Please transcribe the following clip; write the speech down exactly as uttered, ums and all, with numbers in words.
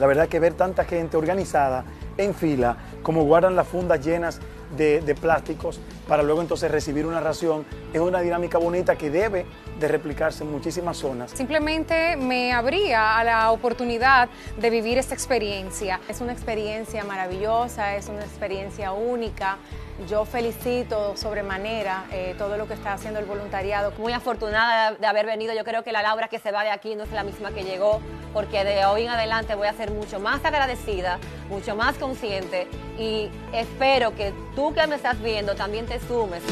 La verdad que ver tanta gente organizada en fila, como guardan las fundas llenas de, de plásticos para luego entonces recibir una ración, es una dinámica bonita que debe de replicarse en muchísimas zonas. Simplemente me abría a la oportunidad de vivir esta experiencia. Es una experiencia maravillosa, es una experiencia única. Yo felicito sobremanera eh, todo lo que está haciendo el voluntariado. Muy afortunada de haber venido. Yo creo que la Laura que se va de aquí no es la misma que llegó, porque de hoy en adelante voy a ser mucho más agradecida, mucho más consciente, y espero que tú que me estás viendo también te sumes.